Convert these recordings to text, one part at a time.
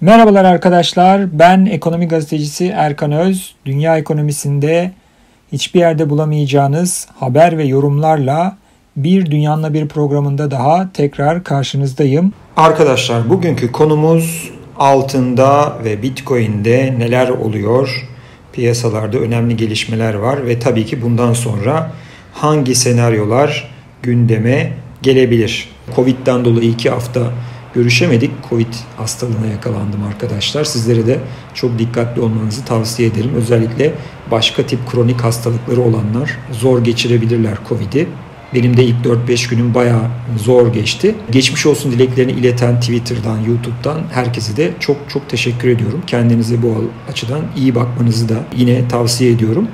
Merhabalar arkadaşlar, ben ekonomi gazetecisi Erkan Öz. Dünya ekonomisinde hiçbir yerde bulamayacağınız haber ve yorumlarla bir Dünyanın Haberi programında daha tekrar karşınızdayım. Arkadaşlar, bugünkü konumuz altında ve Bitcoin'de neler oluyor? Piyasalarda önemli gelişmeler var ve tabii ki bundan sonra hangi senaryolar gündeme gelebilir? Covid'den dolayı 2 hafta görüşemedik. Covid hastalığına yakalandım arkadaşlar. Sizlere de çok dikkatli olmanızı tavsiye ederim. Özellikle başka tip kronik hastalıkları olanlar zor geçirebilirler Covid'i. Benim de ilk 4-5 günüm bayağı zor geçti. Geçmiş olsun dileklerini ileten Twitter'dan, YouTube'dan herkese de çok teşekkür ediyorum. Kendinize bu açıdan iyi bakmanızı da yine tavsiye ediyorum.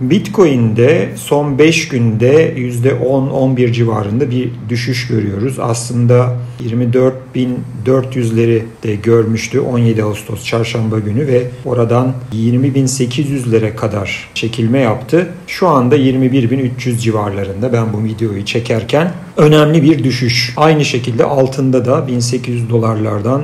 Bitcoin'de son 5 günde %10-11 civarında bir düşüş görüyoruz. Aslında 24.400'leri de görmüştü 17 Ağustos çarşamba günü ve oradan 20.800'lere kadar çekilme yaptı. Şu anda 21.300 civarlarında ben bu videoyu çekerken önemli bir düşüş. Aynı şekilde altında da 1800 dolarlardan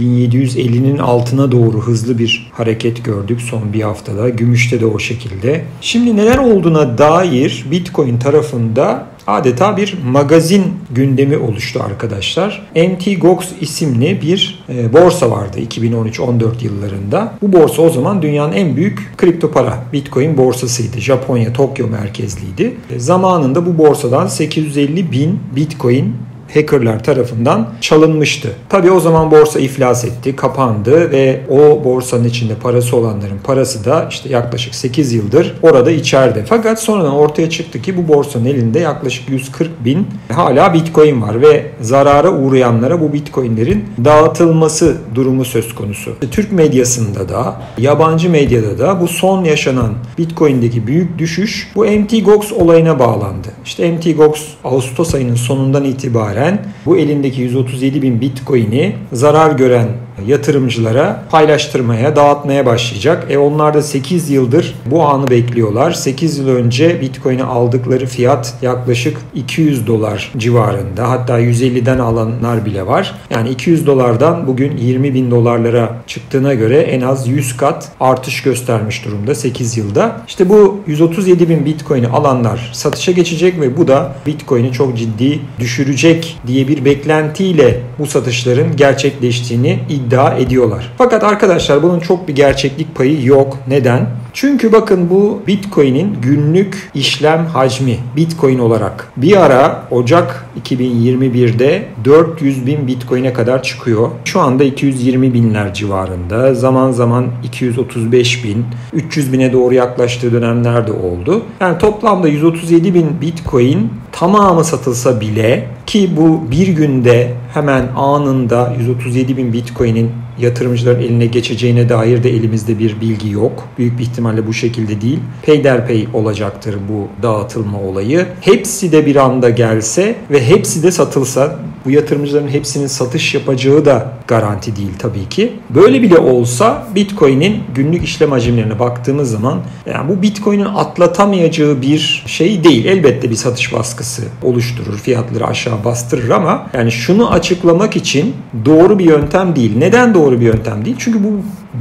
1750'nin altına doğru hızlı bir hareket gördük son bir haftada. Gümüşte de o şekilde. Şimdi neler olduğuna dair Bitcoin tarafında adeta bir magazin gündemi oluştu arkadaşlar. Mt. Gox isimli bir borsa vardı 2013-14 yıllarında. Bu borsa o zaman dünyanın en büyük kriptopara Bitcoin borsasıydı. Japonya, Tokyo merkezliydi. Zamanında bu borsadan 850 bin Bitcoin hackerlar tarafından çalınmıştı. Tabii o zaman borsa iflas etti, kapandı ve o borsanın içinde parası olanların parası da işte yaklaşık 8 yıldır orada içeride. Fakat sonradan ortaya çıktı ki bu borsanın elinde yaklaşık 140 bin hala Bitcoin var ve zarara uğrayanlara bu Bitcoin'lerin dağıtılması durumu söz konusu. Türk medyasında da, yabancı medyada da bu son yaşanan Bitcoin'deki büyük düşüş bu Mt. Gox olayına bağlandı. İşte Mt. Gox Ağustos ayının sonundan itibaren bu elindeki 137 bin Bitcoin'i zarar gören yatırımcılara paylaştırmaya, dağıtmaya başlayacak. Onlar da 8 yıldır bu anı bekliyorlar. 8 yıl önce Bitcoin'i aldıkları fiyat yaklaşık 200 dolar civarında. Hatta 150'den alanlar bile var. Yani 200 dolardan bugün 20 bin dolarlara çıktığına göre en az 100 kat artış göstermiş durumda 8 yılda. İşte bu 137 bin Bitcoin'i alanlar satışa geçecek ve bu da Bitcoin'i çok ciddi düşürecek diye bir beklentiyle bu satışların gerçekleştiğini iddia ediyorlar. Fakat arkadaşlar bunun çok bir gerçeklik payı yok. Neden? Çünkü bakın bu Bitcoin'in günlük işlem hacmi Bitcoin olarak bir ara Ocak 2021'de 400 bin Bitcoin'e kadar çıkıyor. Şu anda 220 binler civarında. Zaman zaman 235 bin, 300 bine doğru yaklaştığı dönemler de oldu. Yani toplamda 137 bin Bitcoin tamamı satılsa bile ki bu bir günde hemen anında 137 bin Bitcoin'in yatırımcıların eline geçeceğine dair de elimizde bir bilgi yok. Büyük bir ihtimalle bu şekilde değil. Peyderpey olacaktır bu dağıtılma olayı. Hepsi de bir anda gelse ve hepsi de satılsa, bu yatırımcıların hepsinin satış yapacağı da garanti değil tabii ki. Böyle bile olsa Bitcoin'in günlük işlem hacimlerine baktığımız zaman yani bu Bitcoin'in atlatamayacağı bir şey değil. Elbette bir satış baskısı oluşturur, fiyatları aşağı bastırır ama yani şunu açıklamak için doğru bir yöntem değil. Neden doğru bir yöntem değil? Çünkü bu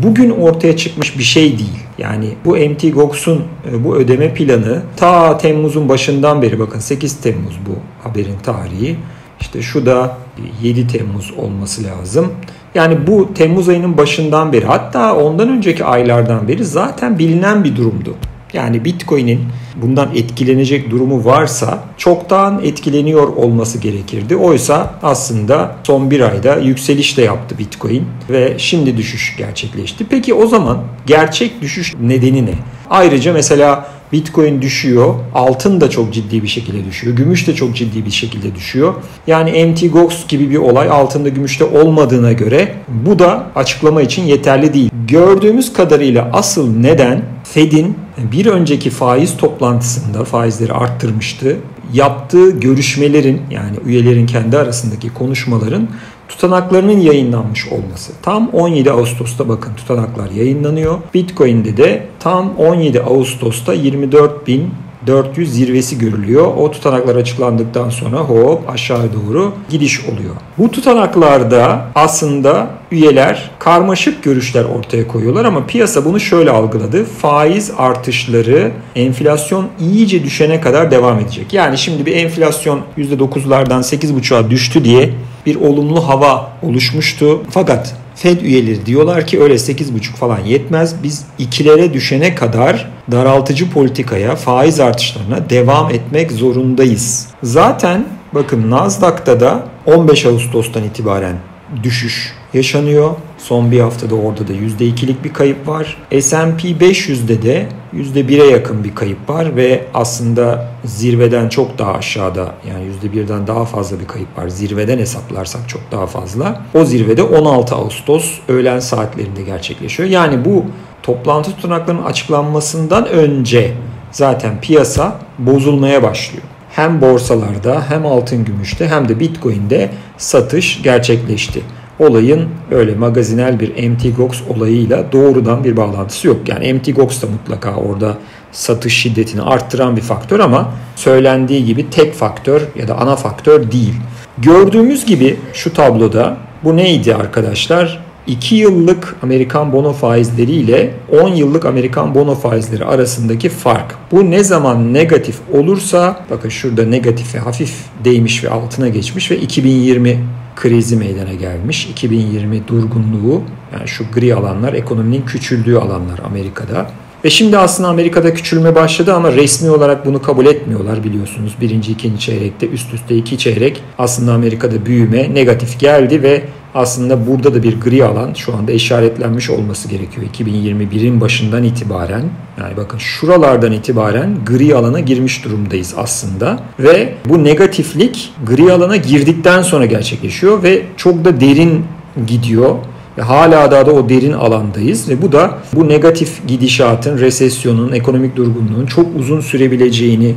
bugün ortaya çıkmış bir şey değil. Yani bu Mt. Gox'un bu ödeme planı ta Temmuz'un başından beri, bakın 8 Temmuz bu haberin tarihi. İşte şu da 7 Temmuz olması lazım. Yani bu Temmuz ayının başından beri, hatta ondan önceki aylardan beri zaten bilinen bir durumdu. Yani Bitcoin'in bundan etkilenecek durumu varsa çoktan etkileniyor olması gerekirdi. Oysa aslında son bir ayda yükseliş de yaptı Bitcoin ve şimdi düşüş gerçekleşti. Peki o zaman gerçek düşüş nedeni ne? Ayrıca mesela Bitcoin düşüyor, altın da çok ciddi bir şekilde düşüyor, gümüş de çok ciddi bir şekilde düşüyor. Yani Mt. Gox gibi bir olay altında, gümüşte olmadığına göre bu da açıklama için yeterli değil. Gördüğümüz kadarıyla asıl neden Fed'in bir önceki faiz toplantısında faizleri arttırmıştı. Yaptığı görüşmelerin, yani üyelerin kendi arasındaki konuşmaların tutanaklarının yayınlanmış olması. Tam 17 Ağustos'ta bakın tutanaklar yayınlanıyor. Bitcoin'de de tam 17 Ağustos'ta 24 bin 400 zirvesi görülüyor. O tutanaklar açıklandıktan sonra hop aşağı doğru gidiş oluyor. Bu tutanaklarda aslında üyeler karmaşık görüşler ortaya koyuyorlar ama piyasa bunu şöyle algıladı. Faiz artışları enflasyon iyice düşene kadar devam edecek. Yani şimdi bir enflasyon %9'lardan 8,5'a düştü diye bir olumlu hava oluşmuştu. Fakat Fed üyeleri diyorlar ki öyle 8,5 falan yetmez. Biz 2'lere düşene kadar daraltıcı politikaya, faiz artışlarına devam etmek zorundayız. Zaten bakın Nasdaq'ta da 15 Ağustos'tan itibaren düşüş yaşanıyor. Son bir haftada orada da %2'lik bir kayıp var. S&P 500'de de %1'e yakın bir kayıp var ve aslında zirveden çok daha aşağıda, yani %1'den daha fazla bir kayıp var. Zirveden hesaplarsak çok daha fazla. O zirvede 16 Ağustos öğlen saatlerinde gerçekleşiyor. Yani bu toplantı tutanaklarının açıklanmasından önce zaten piyasa bozulmaya başlıyor. Hem borsalarda hem altın gümüşte hem de Bitcoin'de satış gerçekleşti. Olayın öyle magazinel bir Mt. Gox olayıyla doğrudan bir bağlantısı yok. Yani Mt. Gox da mutlaka orada satış şiddetini arttıran bir faktör ama söylendiği gibi tek faktör ya da ana faktör değil. Gördüğümüz gibi şu tabloda bu neydi arkadaşlar? 2 yıllık Amerikan bono faizleri ile 10 yıllık Amerikan bono faizleri arasındaki fark. Bu ne zaman negatif olursa, bakın şurada negatife hafif değmiş ve altına geçmiş ve 2020 krizi meydana gelmiş. 2020 durgunluğu, yani şu gri alanlar ekonominin küçüldüğü alanlar Amerika'da. Ve şimdi aslında Amerika'da küçülme başladı ama resmi olarak bunu kabul etmiyorlar biliyorsunuz. Birinci, ikinci çeyrekte üst üste 2 çeyrek aslında Amerika'da büyüme negatif geldi ve aslında burada da bir gri alan şu anda işaretlenmiş olması gerekiyor. 2021'in başından itibaren, yani bakın şuralardan itibaren gri alana girmiş durumdayız aslında. Ve bu negatiflik gri alana girdikten sonra gerçekleşiyor ve çok da derin gidiyor. Ve hala daha da o derin alandayız ve bu da bu negatif gidişatın, resesyonun, ekonomik durgunluğun çok uzun sürebileceğini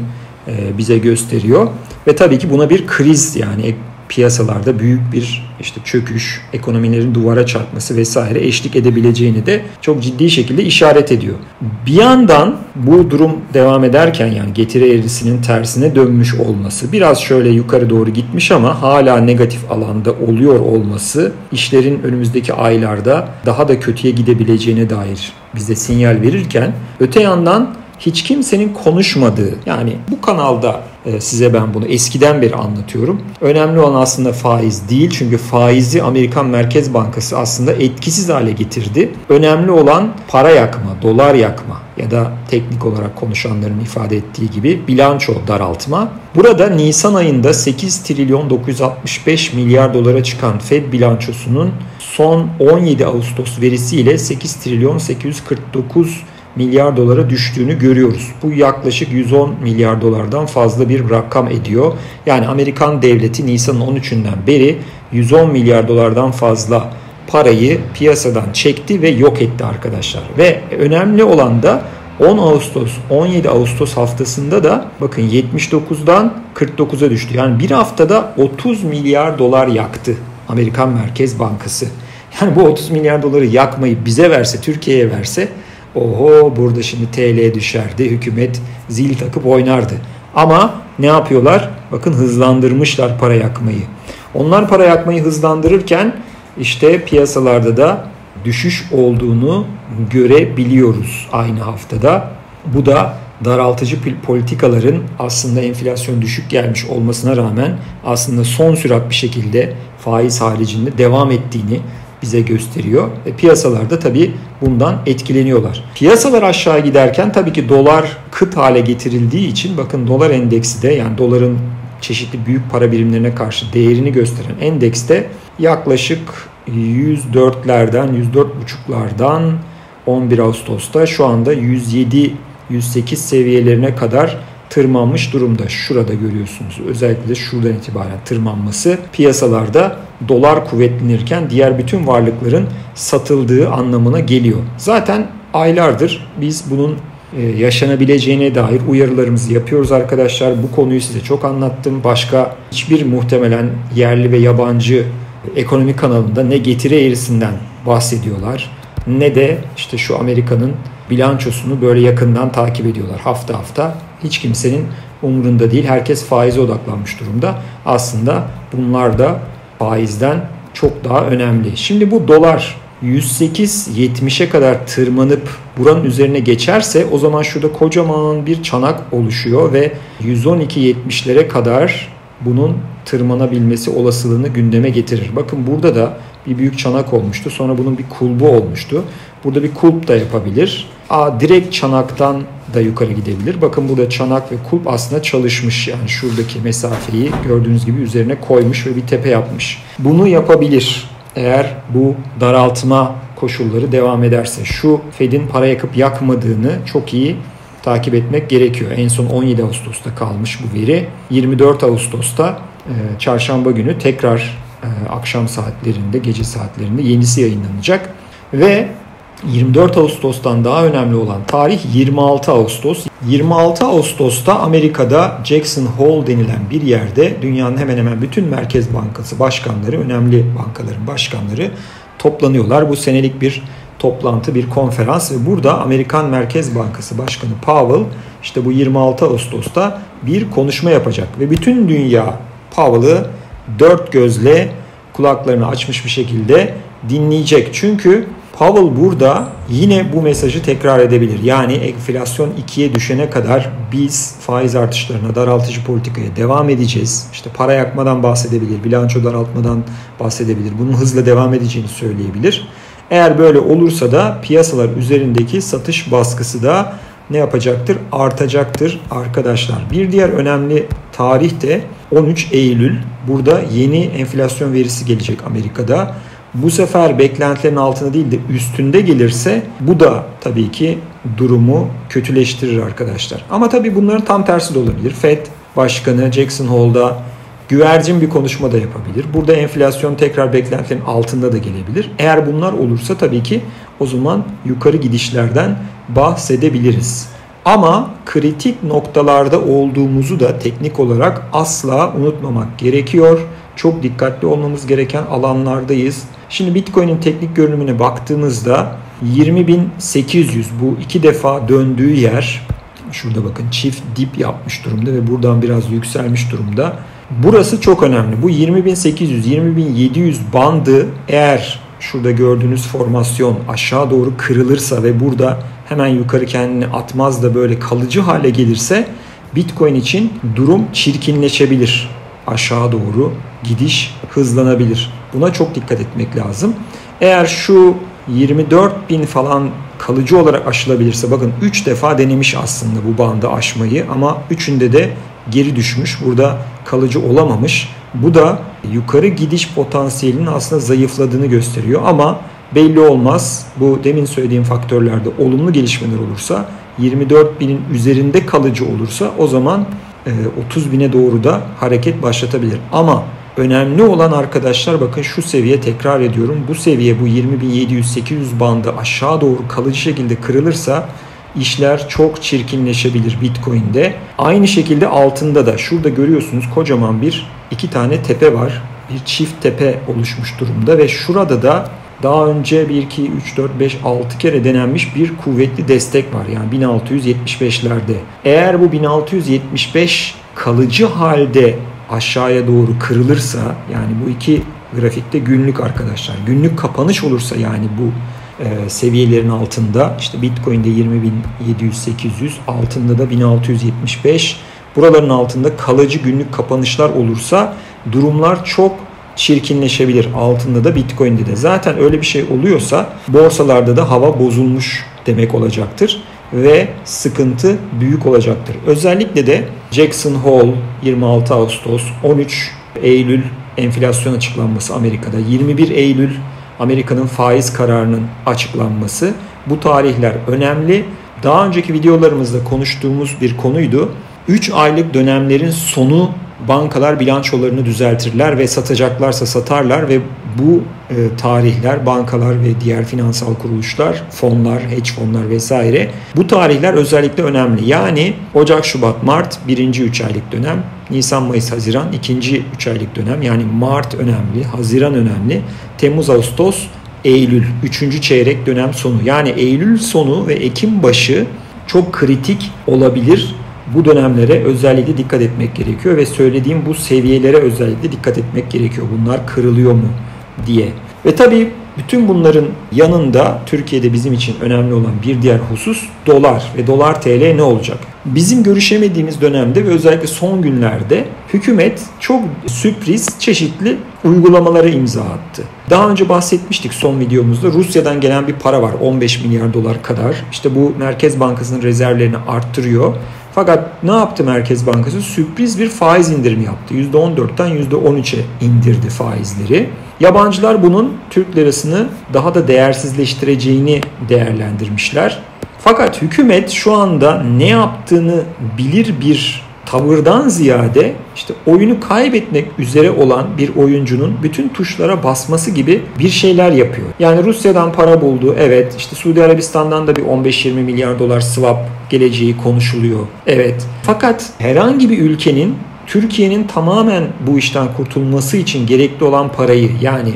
bize gösteriyor. Ve tabii ki buna bir kriz, yani piyasalarda büyük bir çöküş, ekonomilerin duvara çarpması vesaire eşlik edebileceğini de çok ciddi şekilde işaret ediyor. Bir yandan bu durum devam ederken, yani getiri eğrisinin tersine dönmüş olması, biraz şöyle yukarı doğru gitmiş ama hala negatif alanda oluyor olması işlerin önümüzdeki aylarda daha da kötüye gidebileceğine dair bize sinyal verirken, öte yandan hiç kimsenin konuşmadığı, yani bu kanalda size ben bunu eskiden beri anlatıyorum. Önemli olan aslında faiz değil. Çünkü faizi Amerikan Merkez Bankası aslında etkisiz hale getirdi. Önemli olan para yakma, dolar yakma ya da teknik olarak konuşanların ifade ettiği gibi bilanço daraltma. Burada Nisan ayında 8 trilyon 965 milyar dolara çıkan Fed bilançosunun son 17 Ağustos verisiyle 8 trilyon 849 milyar dolara düştüğünü görüyoruz. Bu yaklaşık 110 milyar dolardan fazla bir rakam ediyor. Yani Amerikan devleti Nisan'ın 13'ünden beri 110 milyar dolardan fazla parayı piyasadan çekti ve yok etti arkadaşlar. Ve önemli olan da 10 Ağustos, 17 Ağustos haftasında da bakın 79'dan 49'a düştü. Yani bir haftada 30 milyar dolar yaktı Amerikan Merkez Bankası. Yani bu 30 milyar doları yakmayı bize verse, Türkiye'ye verse, oho burada şimdi TL düşerdi, hükümet zil takıp oynardı. Ama ne yapıyorlar? Bakın hızlandırmışlar para yakmayı. Onlar para yakmayı hızlandırırken işte piyasalarda da düşüş olduğunu görebiliyoruz aynı haftada. Bu da daraltıcı politikaların aslında enflasyon düşük gelmiş olmasına rağmen aslında son sürat bir şekilde faiz haricinde devam ettiğini bize gösteriyor. Piyasalarda tabii bundan etkileniyorlar. Piyasalar aşağı giderken tabii ki dolar kıt hale getirildiği için bakın dolar endeksi de, yani doların çeşitli büyük para birimlerine karşı değerini gösteren endekste yaklaşık 104'lerden 104,5'lardan 11 Ağustos'ta şu anda 107-108 seviyelerine kadar tırmanmış durumda. Şurada görüyorsunuz. Özellikle de şuradan itibaren tırmanması piyasalarda dolar kuvvetlenirken diğer bütün varlıkların satıldığı anlamına geliyor. Zaten aylardır biz bunun yaşanabileceğine dair uyarılarımızı yapıyoruz arkadaşlar. Bu konuyu size çok anlattım. Başka hiçbir muhtemelen yerli ve yabancı ekonomi kanalında ne getiri eğrisinden bahsediyorlar ne de şu Amerika'nın bilançosunu böyle yakından takip ediyorlar hafta hafta. hiç kimsenin umurunda değil. Herkes faize odaklanmış durumda. Aslında bunlar da faizden çok daha önemli. Şimdi bu dolar 108.70'e kadar tırmanıp buranın üzerine geçerse o zaman şurada kocaman bir çanak oluşuyor ve 112.70'lere kadar bunun tırmanabilmesi olasılığını gündeme getirir. Bakın burada da bir büyük çanak olmuştu. Sonra bunun bir kulbu olmuştu. Burada bir kulp da yapabilir. Direkt çanaktan da yukarı gidebilir. Bakın burada çanak ve kulp aslında çalışmış. Yani şuradaki mesafeyi gördüğünüz gibi üzerine koymuş ve bir tepe yapmış. Bunu yapabilir. Eğer bu daraltma koşulları devam ederse şu Fed'in para yakıp yakmadığını çok iyi takip etmek gerekiyor. En son 17 Ağustos'ta kalmış bu veri. 24 Ağustos'ta çarşamba günü tekrar akşam saatlerinde, gece saatlerinde yenisi yayınlanacak. Ve 24 Ağustos'tan daha önemli olan tarih 26 Ağustos. 26 Ağustos'ta Amerika'da Jackson Hole denilen bir yerde dünyanın hemen hemen bütün merkez bankası başkanları, önemli bankaların başkanları toplanıyorlar. Bu senelik bir toplantı, bir konferans ve burada Amerikan Merkez Bankası Başkanı Powell işte bu 26 Ağustos'ta bir konuşma yapacak ve bütün dünya Powell'ı dört gözle kulaklarını açmış bir şekilde dinleyecek. Çünkü Powell burada yine bu mesajı tekrar edebilir. Yani enflasyon 2'ye düşene kadar biz faiz artışlarına, daraltıcı politikaya devam edeceğiz. İşte para yakmadan bahsedebilir, bilanço daraltmadan bahsedebilir. Bunun hızla devam edeceğini söyleyebilir. Eğer böyle olursa da piyasalar üzerindeki satış baskısı da ne yapacaktır? Artacaktır arkadaşlar. Bir diğer önemli tarih de 13 Eylül. Burada yeni enflasyon verisi gelecek Amerika'da. Bu sefer beklentilerin altında değil de üstünde gelirse bu da tabii ki durumu kötüleştirir arkadaşlar. Ama tabii bunların tam tersi de olabilir. Fed Başkanı Jackson Hole'da güvercin bir konuşma da yapabilir. Burada enflasyon tekrar beklentilerin altında da gelebilir. Eğer bunlar olursa tabii ki o zaman yukarı gidişlerden bahsedebiliriz. Ama kritik noktalarda olduğumuzu da teknik olarak asla unutmamak gerekiyor. Çok dikkatli olmamız gereken alanlardayız. Şimdi Bitcoin'in teknik görünümüne baktığımızda 20.800 bu iki defa döndüğü yer. Şurada bakın çift dip yapmış durumda ve buradan biraz yükselmiş durumda. Burası çok önemli. Bu 20.800-20.700 bandı eğer şurada gördüğünüz formasyon aşağı doğru kırılırsa ve burada hemen yukarı kendini atmaz da böyle kalıcı hale gelirse Bitcoin için durum çirkinleşebilir. Aşağı doğru gidiş hızlanabilir. Buna çok dikkat etmek lazım. Eğer şu 24.000 falan kalıcı olarak aşılabilirse bakın 3 defa denemiş aslında bu bandı aşmayı ama 3'ünde de geri düşmüş. Burada kalıcı olamamış. Bu da yukarı gidiş potansiyelinin aslında zayıfladığını gösteriyor ama belli olmaz. Bu demin söylediğim faktörlerde olumlu gelişmeler olursa 24.000'in üzerinde kalıcı olursa o zaman 30.000'e doğru da hareket başlatabilir. Ama önemli olan arkadaşlar bakın şu seviye tekrar ediyorum. Bu seviye bu 20.700-800 bandı aşağı doğru kalıcı şekilde kırılırsa işler çok çirkinleşebilir Bitcoin'de. Aynı şekilde altında da şurada görüyorsunuz kocaman bir iki tane tepe var. Bir çift tepe oluşmuş durumda ve şurada da daha önce 1, 2, 3, 4, 5, 6 kere denenmiş bir kuvvetli destek var. Yani 1675'lerde. Eğer bu 1675 kalıcı halde aşağıya doğru kırılırsa yani bu iki grafikte günlük arkadaşlar. Günlük kapanış olursa yani bu seviyelerin altında işte Bitcoin'de 20.700-800 altında da 1675 buraların altında kalıcı günlük kapanışlar olursa durumlar çok çirkinleşebilir. Altında da Bitcoin'de de zaten öyle bir şey oluyorsa borsalarda da hava bozulmuş demek olacaktır ve sıkıntı büyük olacaktır. Özellikle de Jackson Hole 26 Ağustos, 13 Eylül enflasyon açıklanması Amerika'da, 21 Eylül Amerika'nın faiz kararının açıklanması. Bu tarihler önemli. Daha önceki videolarımızda konuştuğumuz bir konuydu. 3 aylık dönemlerin sonu bankalar bilançolarını düzeltirler ve satacaklarsa satarlar ve bu tarihler bankalar ve diğer finansal kuruluşlar, fonlar, hedge fonlar vesaire bu tarihler özellikle önemli. Yani Ocak, Şubat, Mart 1. 3 aylık dönem, Nisan, Mayıs, Haziran 2. 3 aylık dönem yani Mart önemli, Haziran önemli, Temmuz, Ağustos, Eylül 3. çeyrek dönem sonu yani Eylül sonu ve Ekim başı çok kritik olabilir. bu dönemlere özellikle dikkat etmek gerekiyor ve söylediğim bu seviyelere özellikle dikkat etmek gerekiyor. Bunlar kırılıyor mu diye. Ve tabii bütün bunların yanında Türkiye'de bizim için önemli olan bir diğer husus dolar ve dolar TL ne olacak? Bizim görüşemediğimiz dönemde ve özellikle son günlerde hükümet çok sürpriz çeşitli uygulamalara imza attı. Daha önce bahsetmiştik son videomuzda, Rusya'dan gelen bir para var, 15 milyar dolar kadar. İşte bu Merkez Bankası'nın rezervlerini arttırıyor. Fakat ne yaptı Merkez Bankası? Sürpriz bir faiz indirimi yaptı. %14'ten %13'e indirdi faizleri. Yabancılar bunun Türk lirasını daha da değersizleştireceğini değerlendirmişler. Fakat hükümet şu anda ne yaptığını bilir bir tavırdan ziyade işte oyunu kaybetmek üzere olan bir oyuncunun bütün tuşlara basması gibi bir şeyler yapıyor. Yani Rusya'dan para buldu, evet, işte Suudi Arabistan'dan da bir 15-20 milyar dolar swap geleceği konuşuluyor, evet. Fakat herhangi bir ülkenin Türkiye'nin tamamen bu işten kurtulması için gerekli olan parayı, yani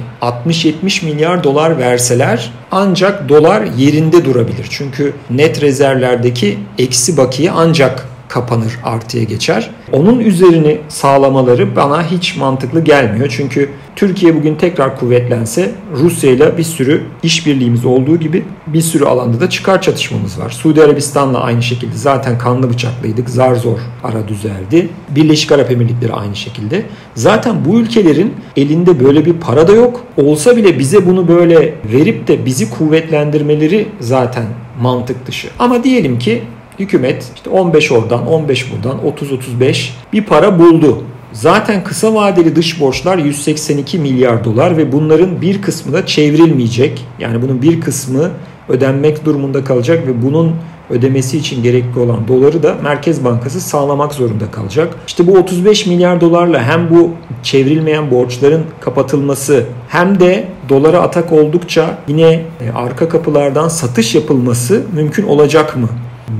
60-70 milyar dolar verseler ancak dolar yerinde durabilir. Çünkü net rezervlerdeki eksi bakiye ancak kapanır, artıya geçer. Onun üzerine sağlamaları bana hiç mantıklı gelmiyor. Çünkü Türkiye bugün tekrar kuvvetlense Rusya ile bir sürü işbirliğimiz olduğu gibi bir sürü alanda da çıkar çatışmamız var. Suudi Arabistan'la aynı şekilde zaten kanlı bıçaklıydık. Zar zor ara düzeldi. Birleşik Arap Emirlikleri aynı şekilde. Zaten bu ülkelerin elinde böyle bir para da yok. Olsa bile bize bunu böyle verip de bizi kuvvetlendirmeleri zaten mantık dışı. Ama diyelim ki hükümet işte 15 oradan, 15 buradan, 30-35 bir para buldu. Zaten kısa vadeli dış borçlar 182 milyar dolar ve bunların bir kısmı da çevrilmeyecek. Yani bunun bir kısmı ödenmek durumunda kalacak ve bunun ödemesi için gerekli olan doları da Merkez Bankası sağlamak zorunda kalacak. İşte bu 35 milyar dolarla hem bu çevrilmeyen borçların kapatılması hem de dolara atak oldukça yine arka kapılardan satış yapılması mümkün olacak mı?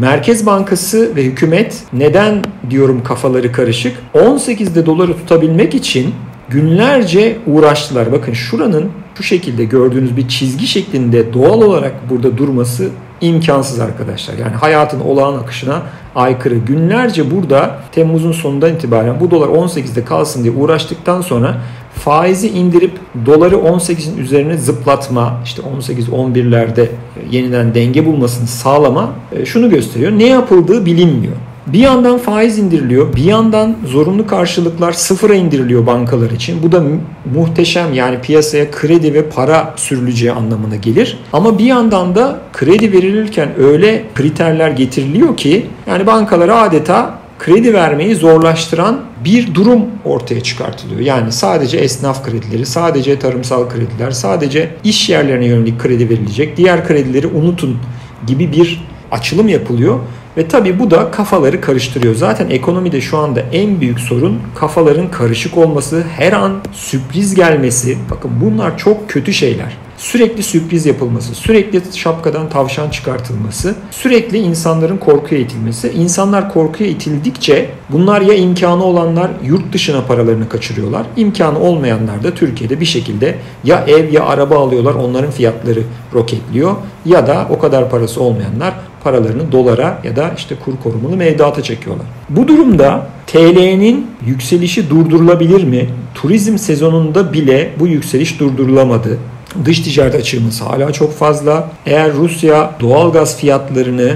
Merkez Bankası ve hükümet neden diyorum kafaları karışık? 18'de doları tutabilmek için günlerce uğraştılar. Bakın şuranın şu şekilde gördüğünüz bir çizgi şeklinde doğal olarak burada durması imkansız arkadaşlar. Yani hayatın olağan akışına aykırı. Günlerce burada Temmuz'un sonundan itibaren bu dolar 18'de kalsın diye uğraştıktan sonra faizi indirip doları 18'in üzerine zıplatma, işte 18-11'lerde yeniden denge bulmasını sağlama şunu gösteriyor. Ne yapıldığı bilinmiyor. Bir yandan faiz indiriliyor, bir yandan zorunlu karşılıklar sıfıra indiriliyor bankalar için. Bu da muhteşem, yani piyasaya kredi ve para sürüleceği anlamına gelir. Ama bir yandan da kredi verilirken öyle kriterler getiriliyor ki yani bankalara adeta kredi vermeyi zorlaştıran bir durum ortaya çıkartılıyor. Yani sadece esnaf kredileri, sadece tarımsal krediler, sadece iş yerlerine yönelik kredi verilecek, diğer kredileri unutun gibi bir açılım yapılıyor. Ve tabii bu da kafaları karıştırıyor. Zaten ekonomide şu anda en büyük sorun kafaların karışık olması, her an sürpriz gelmesi. Bakın bunlar çok kötü şeyler. Sürekli sürpriz yapılması, sürekli şapkadan tavşan çıkartılması, sürekli insanların korkuya itilmesi. İnsanlar korkuya itildikçe bunlar, ya imkanı olanlar yurt dışına paralarını kaçırıyorlar. İmkanı olmayanlar da Türkiye'de bir şekilde ya ev ya araba alıyorlar, onların fiyatları roketliyor. Ya da o kadar parası olmayanlar paralarını dolara ya da işte kur korumalı mevduata çekiyorlar. Bu durumda TL'nin yükselişi durdurulabilir mi? Turizm sezonunda bile bu yükseliş durdurulamadı. Dış ticaret açığımız hala çok fazla. Eğer Rusya doğalgaz fiyatlarını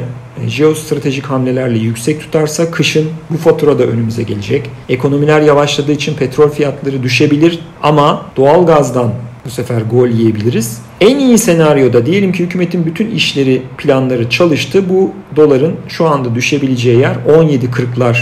jeostratejik hamlelerle yüksek tutarsa kışın bu fatura da önümüze gelecek. Ekonomiler yavaşladığı için petrol fiyatları düşebilir ama doğalgazdan bu sefer gol yiyebiliriz. En iyi senaryoda diyelim ki hükümetin bütün işleri, planları çalıştı. Bu doların şu anda düşebileceği yer 17.40'lar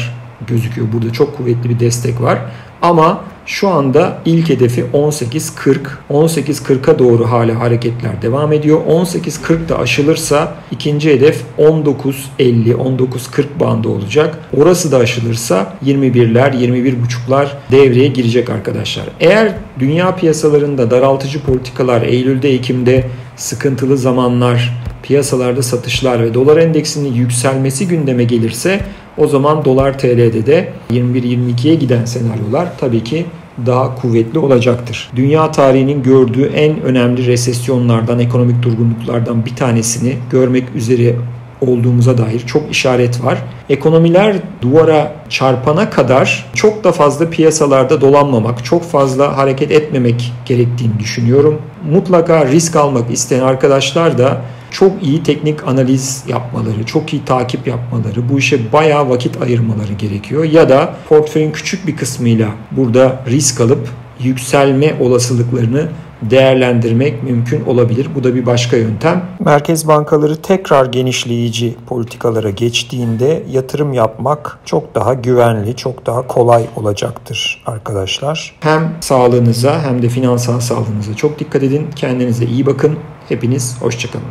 gözüküyor. Burada çok kuvvetli bir destek var. Ama şu anda ilk hedefi 18.40. 18.40'a doğru hala hareketler devam ediyor. 18.40 da aşılırsa ikinci hedef 19.50, 19.40 bandı olacak. Orası da aşılırsa 21'ler, 21.5'lar devreye girecek arkadaşlar. Eğer dünya piyasalarında daraltıcı politikalar, Eylül'de, Ekim'de sıkıntılı zamanlar, piyasalarda satışlar ve dolar endeksinin yükselmesi gündeme gelirse o zaman dolar TL'de de 21-22'ye giden senaryolar tabii ki daha kuvvetli olacaktır. Dünya tarihinin gördüğü en önemli resesyonlardan, ekonomik durgunluklardan bir tanesini görmek üzere olduğumuza dair çok işaret var. Ekonomiler duvara çarpana kadar çok da fazla piyasalarda dolanmamak, çok fazla hareket etmemek gerektiğini düşünüyorum. Mutlaka risk almak isteyen arkadaşlar da çok iyi teknik analiz yapmaları, çok iyi takip yapmaları, bu işe bayağı vakit ayırmaları gerekiyor. Ya da portföyün küçük bir kısmıyla burada risk alıp yükselme olasılıklarını değerlendirmek mümkün olabilir. Bu da bir başka yöntem. Merkez bankaları tekrar genişleyici politikalara geçtiğinde yatırım yapmak çok daha güvenli, çok daha kolay olacaktır arkadaşlar. Hem sağlığınıza hem de finansal sağlığınıza çok dikkat edin. Kendinize iyi bakın. Hepiniz hoşça kalın.